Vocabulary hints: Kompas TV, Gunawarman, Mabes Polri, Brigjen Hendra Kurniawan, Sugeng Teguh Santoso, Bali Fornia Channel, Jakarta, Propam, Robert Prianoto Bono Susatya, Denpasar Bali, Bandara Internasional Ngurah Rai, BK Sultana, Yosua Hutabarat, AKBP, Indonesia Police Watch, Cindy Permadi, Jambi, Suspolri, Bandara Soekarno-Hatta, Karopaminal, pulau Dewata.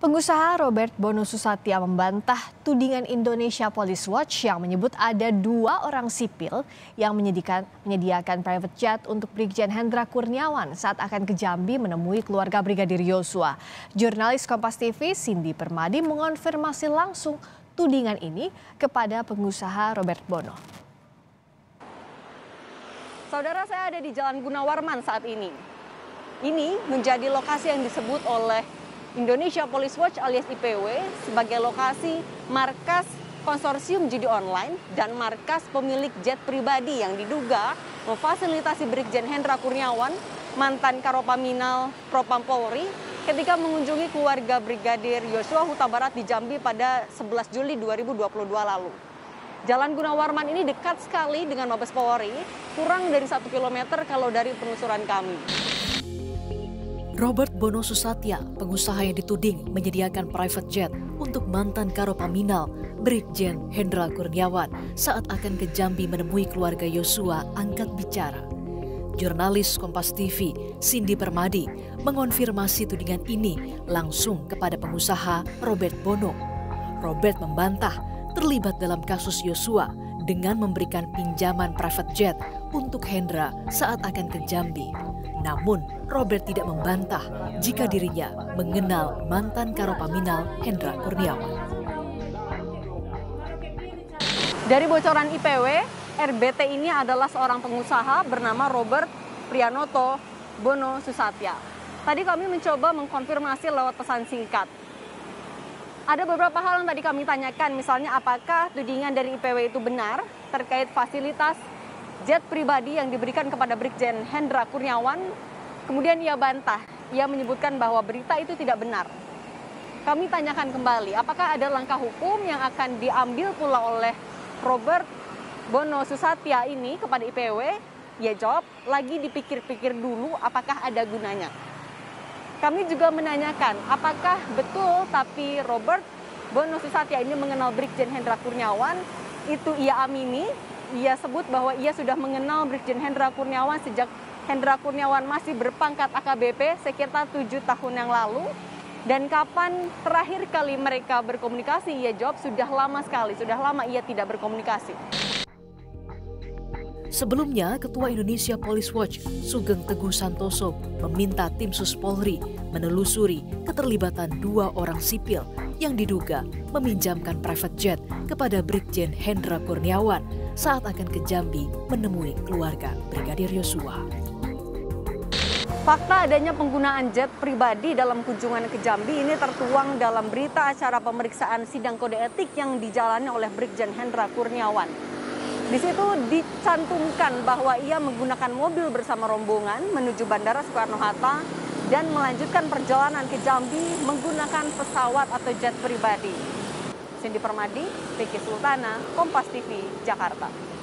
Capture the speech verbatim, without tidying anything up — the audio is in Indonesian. Pengusaha Robert Bono Susatya membantah tudingan Indonesia Police Watch yang menyebut ada dua orang sipil yang menyediakan, menyediakan private jet untuk Brigjen Hendra Kurniawan saat akan ke Jambi menemui keluarga Brigadir Yosua. Jurnalis Kompas T V Cindy Permadi mengonfirmasi langsung tudingan ini kepada pengusaha Robert Bono. Saudara, saya ada di Jalan Gunawarman saat ini. Ini menjadi lokasi yang disebut oleh Indonesia Police Watch alias I P W sebagai lokasi markas konsorsium judi online dan markas pemilik jet pribadi yang diduga memfasilitasi Brigjen Hendra Kurniawan, mantan Karopaminal Propam Polri, ketika mengunjungi keluarga Brigadir Yosua Hutabarat di Jambi pada sebelas Juli dua ribu dua puluh dua lalu. Jalan Gunawarman ini dekat sekali dengan Mabes Polri, kurang dari satu kilometer kalau dari penelusuran kami. Robert Bono Susatya, pengusaha yang dituding menyediakan private jet untuk mantan Karopaminal Brigjen Hendra Kurniawan saat akan ke Jambi menemui keluarga Yosua angkat bicara. Jurnalis Kompas T V Cindy Permadi mengonfirmasi tudingan ini langsung kepada pengusaha Robert Bono. Robert membantah terlibat dalam kasus Yosua dengan memberikan pinjaman private jet untuk Hendra saat akan ke Jambi. Namun, Robert tidak membantah jika dirinya mengenal mantan Karopaminal Hendra Kurniawan. Dari bocoran I P W, R B T ini adalah seorang pengusaha bernama Robert Prianoto Bono Susatya. Tadi kami mencoba mengkonfirmasi lewat pesan singkat. Ada beberapa hal yang tadi kami tanyakan, misalnya apakah tudingan dari I P W itu benar terkait fasilitas jet pribadi yang diberikan kepada Brigjen Hendra Kurniawan. Kemudian ia bantah, ia menyebutkan bahwa berita itu tidak benar. Kami tanyakan kembali, apakah ada langkah hukum yang akan diambil pula oleh Robert Bono Susatya ini kepada I P W? Ia jawab, lagi dipikir-pikir dulu apakah ada gunanya. Kami juga menanyakan, apakah betul tapi Robert Bono Susatya ini mengenal Brigjen Hendra Kurniawan? Itu ia amini. Ia sebut bahwa ia sudah mengenal Brigjen Hendra Kurniawan sejak Hendra Kurniawan masih berpangkat A K B P sekitar tujuh tahun yang lalu. Dan kapan terakhir kali mereka berkomunikasi? Ia jawab sudah lama sekali, sudah lama ia tidak berkomunikasi. Sebelumnya, Ketua Indonesia Police Watch Sugeng Teguh Santoso meminta tim Suspolri menelusuri keterlibatan dua orang sipil yang diduga meminjamkan private jet kepada Brigjen Hendra Kurniawan saat akan ke Jambi menemui keluarga Brigadir Yosua. Fakta adanya penggunaan jet pribadi dalam kunjungan ke Jambi ini tertuang dalam berita acara pemeriksaan sidang kode etik yang dijalani oleh Brigjen Hendra Kurniawan. Di situ dicantumkan bahwa ia menggunakan mobil bersama rombongan menuju Bandara Soekarno-Hatta dan melanjutkan perjalanan ke Jambi menggunakan pesawat atau jet pribadi. Cindy Permadi, B K Sultana, Kompas T V, Jakarta.